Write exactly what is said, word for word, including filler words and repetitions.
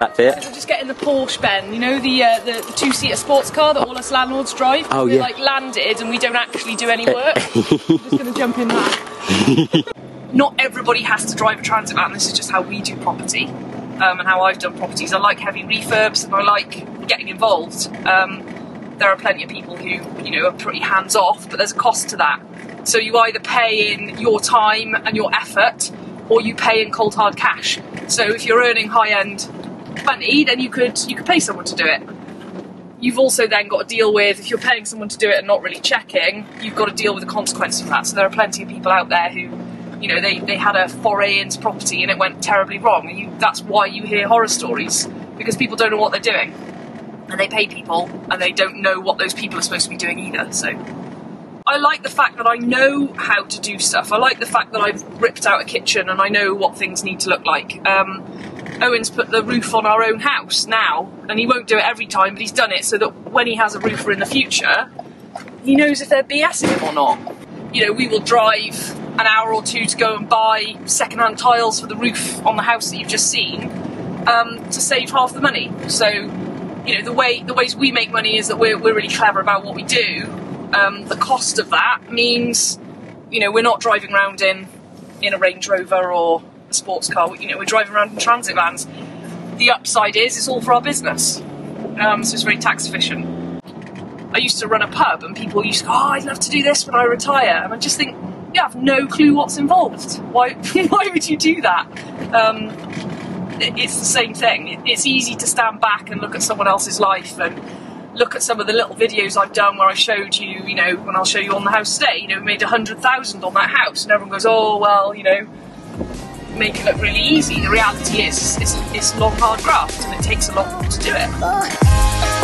That's it. So just getting the Porsche, Ben. You know, the uh, the, the two-seater sports car that all us landlords drive? Oh, we're, yeah. like, landed and we don't actually do any work. I'm just going to jump in that. Not everybody has to drive a transit van. This is just how we do property um, and how I've done properties. I like heavy refurbs and I like getting involved. Um, there are plenty of people who, you know, are pretty hands-off, but there's a cost to that. So you either pay in your time and your effort or you pay in cold, hard cash. So if you're earning high-end money, then you could you could pay someone to do it. You've also then got to deal with, if you're paying someone to do it and not really checking, you've got to deal with the consequence of that. So there are plenty of people out there who, you know, they, they had a foray into property and it went terribly wrong. And you, that's why you hear horror stories, because people don't know what they're doing. And they pay people and they don't know what those people are supposed to be doing either. So I like the fact that I know how to do stuff. I like the fact that I've ripped out a kitchen and I know what things need to look like. Um, Owen's put the roof on our own house now, and he won't do it every time, but he's done it so that when he has a roofer in the future, he knows if they're BSing him or not. You know, we will drive an hour or two to go and buy second-hand tiles for the roof on the house that you've just seen um, to save half the money. So, you know, the way the ways we make money is that we're, we're really clever about what we do. Um, the cost of that means, you know, we're not driving around in, in a Range Rover or a sports car. You know, we're driving around in transit vans. The upside is it's all for our business, um, so it's very tax efficient. I used to run a pub and people used to go, oh, I'd love to do this when I retire. And I just think, you have no clue what's involved. Why, why would you do that? Um, it, it's the same thing. It's easy to stand back and look at someone else's life and look at some of the little videos I've done where I showed you, you know, when I'll show you on the house today, you know, we made a hundred thousand on that house, and everyone goes, oh, well, you know, make it look really easy. The reality is, it's, it's long, hard graft, and it takes a lot to do it.